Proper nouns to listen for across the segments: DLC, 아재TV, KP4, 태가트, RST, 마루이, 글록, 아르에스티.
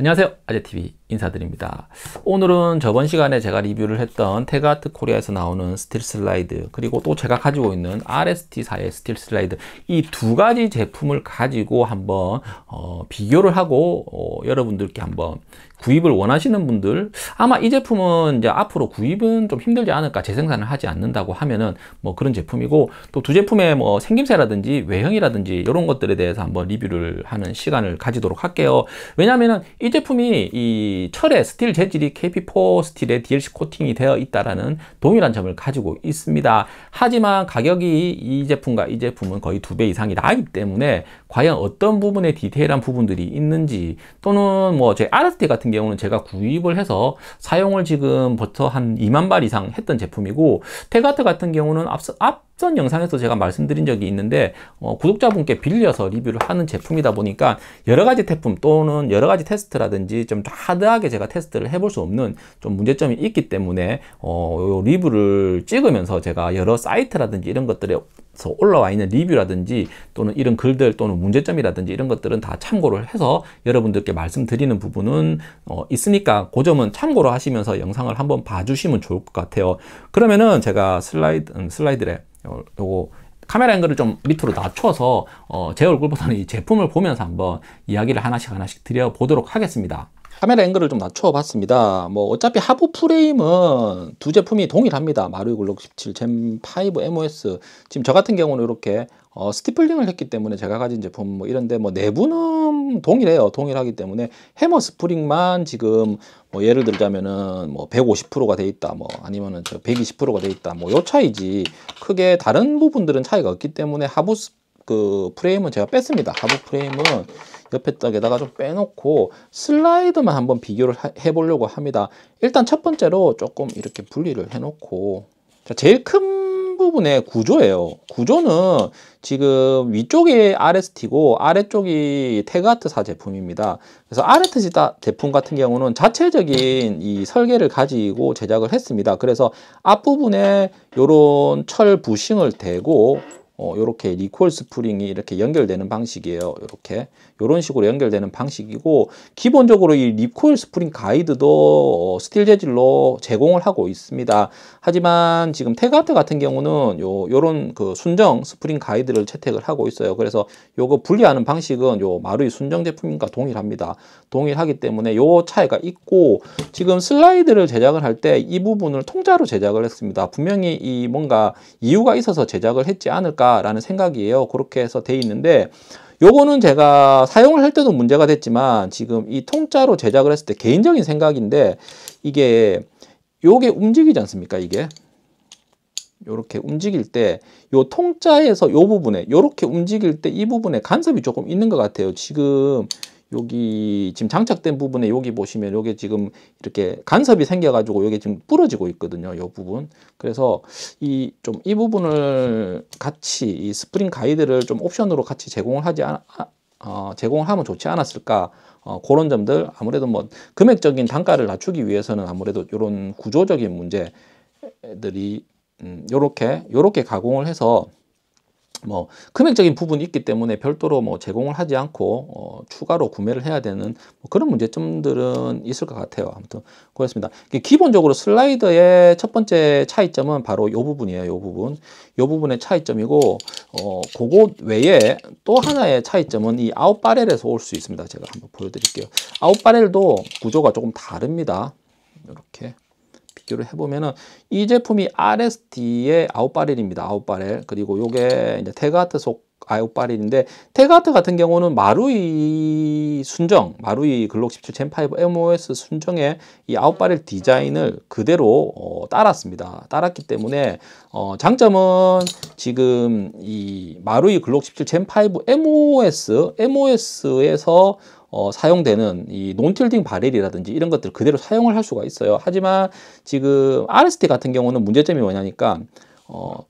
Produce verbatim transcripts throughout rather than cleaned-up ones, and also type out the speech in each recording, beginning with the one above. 안녕하세요, 아재티비 인사드립니다. 오늘은 저번 시간에 제가 리뷰를 했던 태가트 코리아에서 나오는 스틸 슬라이드, 그리고 또 제가 가지고 있는 아르에스티사의 스틸 슬라이드, 이 두 가지 제품을 가지고 한번 어, 비교를 하고 어, 여러분들께 한번 구입을 원하시는 분들, 아마 이 제품은 이제 앞으로 구입은 좀 힘들지 않을까, 재생산을 하지 않는다고 하면은 뭐 그런 제품이고, 또 두 제품의 뭐 생김새라든지 외형이라든지 이런 것들에 대해서 한번 리뷰를 하는 시간을 가지도록 할게요. 왜냐면은 이 제품이 이 철의 스틸 재질이 케이피 포 스틸에 디엘씨 코팅이 되어 있다라는 동일한 점을 가지고 있습니다. 하지만 가격이 이 제품과 이 제품은 거의 두 배 이상이 나기 때문에 과연 어떤 부분에 디테일한 부분들이 있는지, 또는 뭐 제 아르에스티 같은 경우는 제가 구입을 해서 사용을 지금부터 한 이만 발 이상 했던 제품이고, 태가트 같은 경우는 앞서 앞 앞선 영상에서 제가 말씀드린 적이 있는데 어, 구독자분께 빌려서 리뷰를 하는 제품이다 보니까 여러가지 제품 또는 여러가지 테스트라든지 좀 하드하게 제가 테스트를 해볼 수 없는 좀 문제점이 있기 때문에 어, 리뷰를 찍으면서 제가 여러 사이트라든지 이런 것들에 올라와 있는 리뷰라든지 또는 이런 글들 또는 문제점이라든지 이런 것들은 다 참고를 해서 여러분들께 말씀드리는 부분은 어, 있으니까 그 점은 참고로 하시면서 영상을 한번 봐주시면 좋을 것 같아요. 그러면은 제가 슬라이드, 음, 슬라이드래 요거 카메라 앵글을 좀 밑으로 낮춰서 어, 제 얼굴보다는 이 제품을 보면서 한번 이야기를 하나씩 하나씩 드려보도록 하겠습니다. 카메라 앵글을 좀 낮춰봤습니다. 뭐 어차피 하부 프레임은 두 제품이 동일합니다. 마루이 글록 십칠 젠 파이브 엠오에스. 지금 저 같은 경우는 이렇게 어, 스티플링을 했기 때문에 제가 가진 제품 뭐 이런데 뭐 내부는 동일해요. 동일하기 때문에 해머 스프링만 지금 뭐 예를 들자면은 뭐 백오십 퍼센트가 돼 있다, 뭐 아니면은 저 백이십 퍼센트가 돼 있다, 뭐 요 차이지 크게 다른 부분들은 차이가 없기 때문에 하부 그 프레임은 제가 뺐습니다. 하부 프레임은 옆에 딱에다가 좀 빼놓고 슬라이드만 한번 비교를 하, 해보려고 합니다. 일단 첫 번째로 조금 이렇게 분리를 해놓고, 자, 제일 큰 부분의 구조예요. 구조는 지금 위쪽이 아르에스티고 아래쪽이 태가트사 제품입니다. 그래서 아르에스티사 제품 같은 경우는 자체적인 이 설계를 가지고 제작을 했습니다. 그래서 앞부분에 요런 철 부싱을 대고 어, 요렇게 리콜 스프링이 이렇게 연결되는 방식이에요. 요렇게 요런 식으로 연결되는 방식이고, 기본적으로 이 리콜 스프링 가이드도 어, 스틸 재질로 제공을 하고 있습니다. 하지만 지금 태가트 같은 경우는 요 요런 그 순정 스프링 가이드를 채택을 하고 있어요. 그래서 요거 분리하는 방식은 요 마루이 순정 제품과 동일합니다. 동일하기 때문에 요 차이가 있고, 지금 슬라이드를 제작을 할 때 이 부분을 통짜로 제작을 했습니다. 분명히 이 뭔가 이유가 있어서 제작을 했지 않을까 라는 생각이에요. 그렇게 해서 돼 있는데, 요거는 제가 사용을 할 때도 문제가 됐지만 지금 이 통짜로 제작을 했을 때 개인적인 생각인데, 이게 요게 움직이지 않습니까? 이게 요렇게 움직일 때 요 통짜에서 요 부분에 요렇게 움직일 때 이 부분에 간섭이 조금 있는 것 같아요. 지금 여기 지금 장착된 부분에 여기 보시면 여기 지금 이렇게 간섭이 생겨 가지고 여기 지금 부러지고 있거든요. 이 부분. 그래서 이 좀 이 부분을 같이 이 스프링 가이드를 좀 옵션으로 같이 제공을 하지 않 어, 제공을 하면 좋지 않았을까? 어, 그런 점들, 아무래도 뭐 금액적인 단가를 낮추기 위해서는 아무래도 이런 구조적인 문제들이 음, 요렇게 요렇게 가공을 해서 뭐 금액적인 부분이 있기 때문에 별도로 뭐 제공을 하지 않고 어, 추가로 구매를 해야 되는 뭐 그런 문제점들은 있을 것 같아요. 아무튼 그렇습니다. 기본적으로 슬라이더의 첫 번째 차이점은 바로 이 부분이에요. 이 부분, 이 부분의 차이점이고, 어, 그것 외에 또 하나의 차이점은 이 아웃바렐에서 올 수 있습니다. 제가 한번 보여드릴게요. 아웃바렐도 구조가 조금 다릅니다. 이렇게 비교를 해보면은 이 제품이 아르에스티의 아웃바렐입니다. 아웃바렐. 그리고 요게 이제 태가트 속 아웃바렐인데, 태가트 같은 경우는 마루이 순정, 마루이 글록 십칠 젠 파이브 엠오에스 순정의 이 아웃바렐 디자인을 그대로 어, 따랐습니다. 따랐기 때문에 어, 장점은 지금 이 마루이 글록 십칠 젠 파이브 엠오에스, 엠오에스에서 어, 사용되는 이 논틸딩 바렐이라든지 이런 것들 그대로 사용을 할 수가 있어요. 하지만 지금 아르에스티 같은 경우는 문제점이 뭐냐니까 어,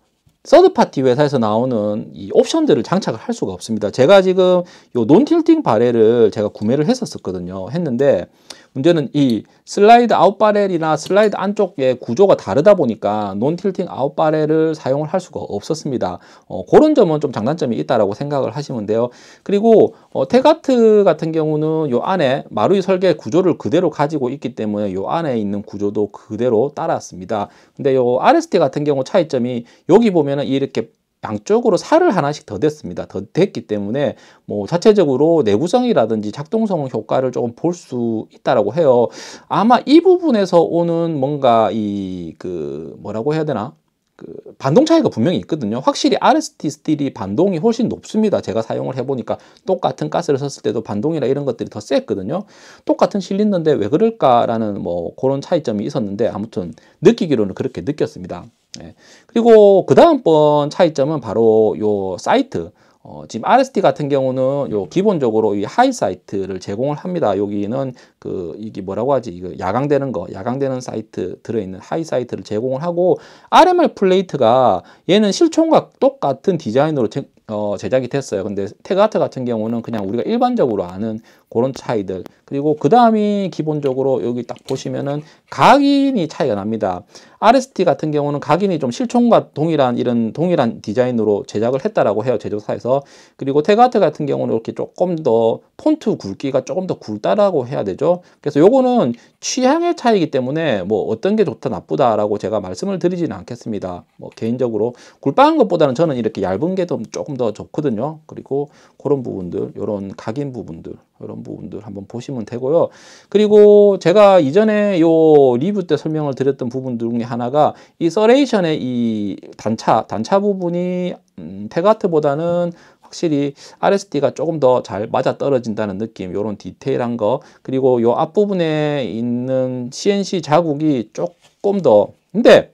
서드파티 회사에서 나오는 이 옵션들을 장착을 할 수가 없습니다. 제가 지금 요 논틸팅 바렐을 제가 구매를 했었거든요. 했는데 문제는 이 슬라이드 아웃 바렐이나 슬라이드 안쪽의 구조가 다르다 보니까 논틸팅 아웃 바렐을 사용을 할 수가 없었습니다. 어, 그런 점은 좀 장단점이 있다라고 생각을 하시면 돼요. 그리고 어, 태가트 같은 경우는 요 안에 마루이 설계 구조를 그대로 가지고 있기 때문에 요 안에 있는 구조도 그대로 따라왔습니다. 근데 요 알에스티 같은 경우 차이점이 여기 보면은 이렇게 양쪽으로 살을 하나씩 더 댔습니다. 더 됐기 때문에 뭐 자체적으로 내구성이라든지 작동성 효과를 조금 볼 수 있다라고 해요. 아마 이 부분에서 오는 뭔가 이 그 뭐라고 해야 되나? 그 반동 차이가 분명히 있거든요. 확실히 알에스티 스틸이 반동이 훨씬 높습니다. 제가 사용을 해보니까 똑같은 가스를 썼을 때도 반동이나 이런 것들이 더 셌거든요. 똑같은 실린더인데 왜 그럴까라는 뭐 그런 차이점이 있었는데 아무튼 느끼기로는 그렇게 느꼈습니다. 예. 그리고 그 다음번 차이점은 바로 요 사이트. 어, 지금 알에스티 같은 경우는 요 기본적으로 이 하이 사이트를 제공을 합니다. 여기는 그 이게 뭐라고 하지? 이거 야광되는 거, 야광되는 사이트 들어있는 하이 사이트를 제공을 하고 알엠알 플레이트가 얘는 실총과 똑같은 디자인으로 제, 어, 제작이 됐어요. 근데 태가트 같은 경우는 그냥 우리가 일반적으로 아는 그런 차이들. 그리고 그 다음이 기본적으로 여기 딱 보시면은 각인이 차이가 납니다. 알에스티 같은 경우는 각인이 좀 실총과 동일한 이런 동일한 디자인으로 제작을 했다라고 해요, 제조사에서. 그리고 태가트 같은 경우는 이렇게 조금 더 폰트 굵기가 조금 더 굵다라고 해야 되죠. 그래서 요거는 취향의 차이이기 때문에 뭐 어떤 게 좋다 나쁘다라고 제가 말씀을 드리지는 않겠습니다. 뭐 개인적으로 굵빵한 것보다는 저는 이렇게 얇은 게 좀 조금 더 좋거든요. 그리고 그런 부분들, 요런 각인 부분들, 이런 부분들 한번 보시면 되고요. 그리고 제가 이전에 요 리뷰 때 설명을 드렸던 부분들 중에 하나가 이 서레이션의 이 단차, 단차 부분이 음, 태가트보다는 확실히 알에스티가 조금 더 잘 맞아 떨어진다는 느낌, 요런 디테일한 거. 그리고 요 앞부분에 있는 씨엔씨 자국이 조금 더, 근데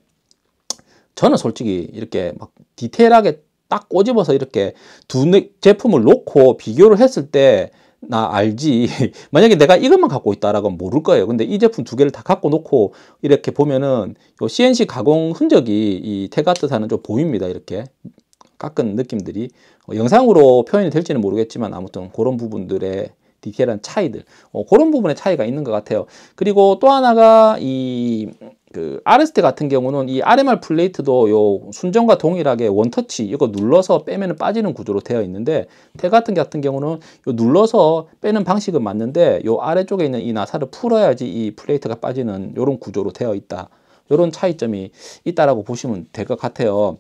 저는 솔직히 이렇게 막 디테일하게 딱 꼬집어서 이렇게 두 제품을 놓고 비교를 했을 때 나 알지. 만약에 내가 이것만 갖고 있다라고 모를 거예요. 근데 이 제품 두 개를 다 갖고 놓고 이렇게 보면은 요 씨엔씨 가공 흔적이 이 태가트사는 좀 보입니다. 이렇게 깎은 느낌들이 어, 영상으로 표현이 될지는 모르겠지만 아무튼 그런 부분들의 디테일한 차이들, 어, 그런 부분의 차이가 있는 것 같아요. 그리고 또 하나가 이 그 알에스티 같은 경우는 이 알엠알 플레이트도 요 순정과 동일하게 원터치 이거 눌러서 빼면 빠지는 구조로 되어 있는데 태가트 같은 경우는 요 눌러서 빼는 방식은 맞는데 요 아래쪽에 있는 이 나사를 풀어야지 이 플레이트가 빠지는 요런 구조로 되어 있다. 요런 차이점이 있다라고 보시면 될 것 같아요.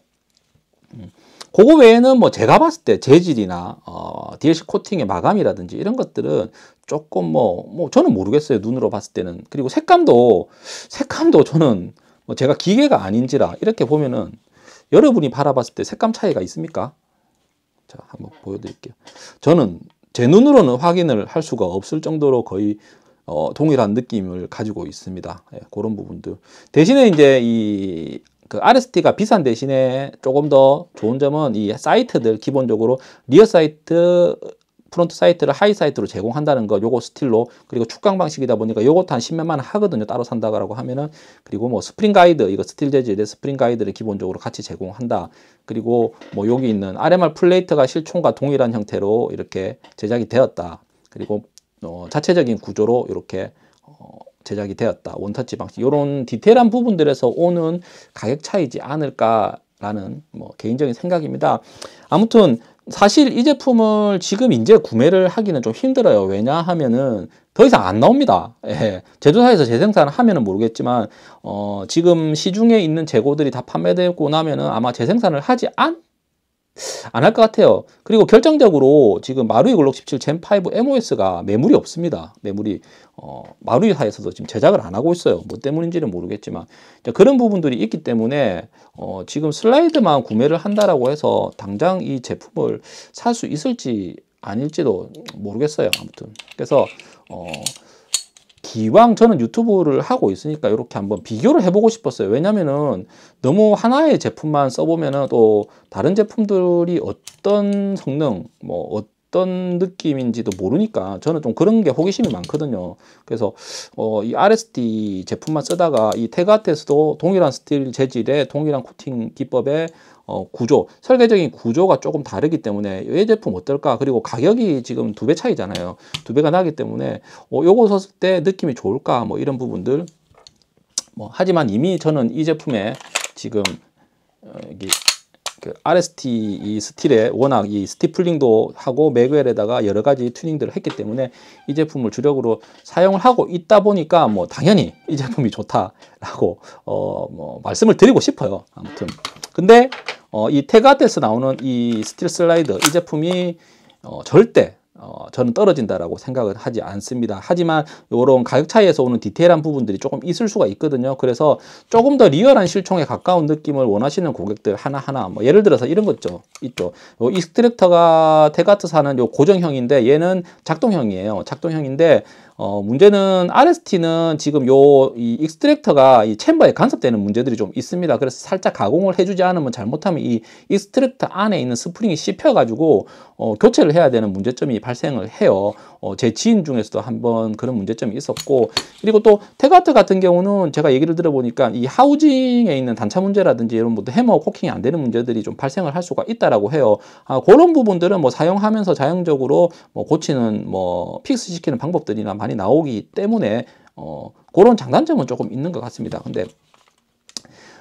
음. 그거 외에는 뭐 제가 봤을 때 재질이나 어, 디엘씨 코팅의 마감이라든지 이런 것들은 조금 뭐, 뭐 저는 모르겠어요. 눈으로 봤을 때는. 그리고 색감도 색감도 저는 뭐 제가 기계가 아닌지라 이렇게 보면은 여러분이 바라봤을 때 색감 차이가 있습니까? 자, 한번 보여드릴게요. 저는 제 눈으로는 확인을 할 수가 없을 정도로 거의 어, 동일한 느낌을 가지고 있습니다. 예, 그런 부분들. 대신에 이제 이 그 알에스티가 비싼 대신에 조금 더 좋은 점은 이 사이트들 기본적으로 리어 사이트, 프론트 사이트를 하이 사이트로 제공한다는 거, 요거 스틸로. 그리고 축강 방식이다 보니까 요것도 한 십몇만 원 하거든요. 따로 산다고 하면은. 그리고 뭐 스프링 가이드, 이거 스틸 재질의 스프링 가이드를 기본적으로 같이 제공한다. 그리고 뭐 여기 있는 알엠알 플레이트가 실총과 동일한 형태로 이렇게 제작이 되었다. 그리고 어, 자체적인 구조로 이렇게 어, 제작이 되었다. 원터치 방식. 이런 디테일한 부분들에서 오는 가격 차이지 않을까라는 뭐 개인적인 생각입니다. 아무튼 사실 이 제품을 지금 이제 구매를 하기는 좀 힘들어요. 왜냐하면은 더 이상 안 나옵니다. 예. 제조사에서 재생산을 하면은 모르겠지만 어, 지금 시중에 있는 재고들이 다 판매되고 나면은 아마 재생산을 하지 않 안 할 것 같아요. 그리고 결정적으로 지금 마루이 글록 십칠 젠 파이브 엠오에스가 매물이 없습니다. 매물이 어, 마루이사에서도 지금 제작을 안 하고 있어요. 뭐 때문인지는 모르겠지만 그런 부분들이 있기 때문에 어, 지금 슬라이드만 구매를 한다라고 해서 당장 이 제품을 살 수 있을지 아닐지도 모르겠어요. 아무튼 그래서 어, 기왕 저는 유튜브를 하고 있으니까 이렇게 한번 비교를 해보고 싶었어요. 왜냐면은 너무 하나의 제품만 써보면은 또 다른 제품들이 어떤 성능, 뭐 어떤 느낌인지도 모르니까 저는 좀 그런 게 호기심이 많거든요. 그래서 어, 이 알에스티 제품만 쓰다가 이 태가트에서도 동일한 스틸 재질에 동일한 코팅 기법에 어, 구조, 설계적인 구조가 조금 다르기 때문에 이 제품 어떨까? 그리고 가격이 지금 두 배 차이잖아요. 두 배가 나기 때문에 어, 요거 썼을 때 느낌이 좋을까? 뭐 이런 부분들. 뭐 하지만 이미 저는 이 제품에 지금 어, 이게 그 알 에스 티 이 스틸에 워낙 이 스티플링도 하고 매그웰에다가 여러 가지 튜닝들을 했기 때문에 이 제품을 주력으로 사용을 하고 있다 보니까 뭐 당연히 이 제품이 좋다라고 어 뭐 말씀을 드리고 싶어요. 아무튼 근데 어 이 태가트에서 나오는 이 스틸 슬라이더 이 제품이 어 절대 어, 저는 떨어진다라고 생각을 하지 않습니다. 하지만 이런 가격 차이에서 오는 디테일한 부분들이 조금 있을 수가 있거든요. 그래서 조금 더 리얼한 실총에 가까운 느낌을 원하시는 고객들 하나하나 뭐 예를 들어서 이런 것죠 있죠. 요 익스트랙터가 태가트 사는 요 고정형인데 얘는 작동형이에요. 작동형인데 어, 문제는 알 에스 티는 지금 요 이 익스트랙터가 이 챔버에 간섭되는 문제들이 좀 있습니다. 그래서 살짝 가공을 해주지 않으면 잘못하면 이 익스트랙터 안에 있는 스프링이 씹혀가지고 어, 교체를 해야 되는 문제점이 발생을 해요. 어, 제 지인 중에서도 한번 그런 문제점이 있었고, 그리고 또 태가트 같은 경우는 제가 얘기를 들어보니까 이 하우징에 있는 단차 문제라든지 이런 것도 해머 코킹이 안 되는 문제들이 좀 발생을 할 수가 있다라고 해요. 아, 그런 부분들은 뭐 사용하면서 자연적으로 뭐 고치는 뭐 픽스시키는 방법들이나 많이 나오기 때문에 어, 그런 장단점은 조금 있는 것 같습니다. 근데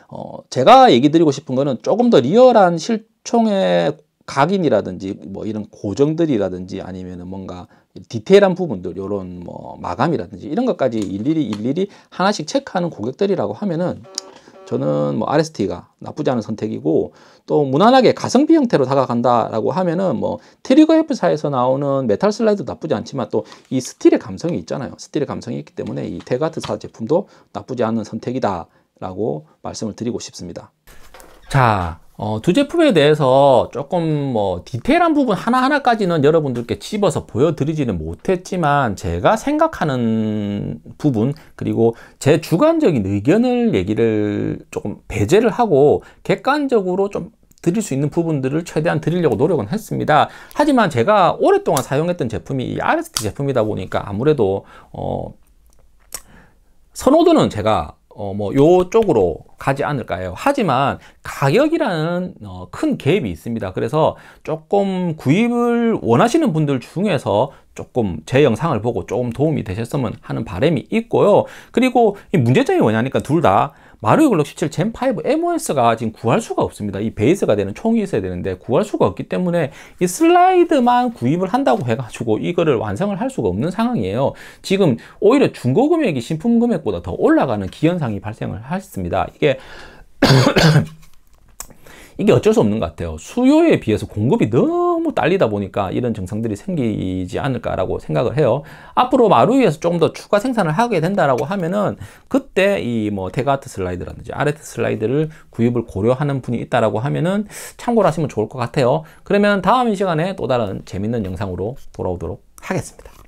어, 제가 얘기 드리고 싶은 거는 조금 더 리얼한 실총의 각인이라든지 뭐 이런 고정들이라든지 아니면은 뭔가 디테일한 부분들, 요런 뭐 마감이라든지 이런 것까지 일일이 일일이 하나씩 체크하는 고객들이라고 하면은 저는 뭐 알 에스 티가 나쁘지 않은 선택이고, 또 무난하게 가성비 형태로 다가간다라고 하면은 뭐 트리거 F사에서 나오는 메탈 슬라이드 나쁘지 않지만 또 이 스틸의 감성이 있잖아요. 스틸의 감성이 있기 때문에 이 태가트사 제품도 나쁘지 않은 선택이다라고 말씀을 드리고 싶습니다. 자, 어, 두 제품에 대해서 조금 뭐 디테일한 부분 하나하나까지는 여러분들께 집어서 보여드리지는 못했지만 제가 생각하는 부분, 그리고 제 주관적인 의견을 얘기를 조금 배제를 하고 객관적으로 좀 드릴 수 있는 부분들을 최대한 드리려고 노력은 했습니다. 하지만 제가 오랫동안 사용했던 제품이 이 알 에스 티 제품이다 보니까 아무래도 어, 선호도는 제가 어, 뭐, 요 쪽으로 가지 않을까요? 하지만 가격이라는 어, 큰 갭이 있습니다. 그래서 조금 구입을 원하시는 분들 중에서 조금 제 영상을 보고 조금 도움이 되셨으면 하는 바람이 있고요. 그리고 이 문제점이 뭐냐니까 둘 다 마루이 글록 십칠 젠 파이브 엠 오 에스가 지금 구할 수가 없습니다. 이 베이스가 되는 총이 있어야 되는데 구할 수가 없기 때문에 이 슬라이드만 구입을 한다고 해가지고 이거를 완성을 할 수가 없는 상황이에요. 지금 오히려 중고 금액이 신품 금액보다 더 올라가는 기현상이 발생을 했습니다. 이게 이게 어쩔 수 없는 것 같아요. 수요에 비해서 공급이 너무 딸리다 보니까 이런 증상들이 생기지 않을까라고 생각을 해요. 앞으로 마루이에서 조금 더 추가 생산을 하게 된다라고 하면은 그때 이 뭐 태가트 슬라이드라든지 아르에스티 슬라이드를 구입을 고려하는 분이 있다라고 하면은 참고를 하시면 좋을 것 같아요. 그러면 다음 시간에 또 다른 재밌는 영상으로 돌아오도록 하겠습니다.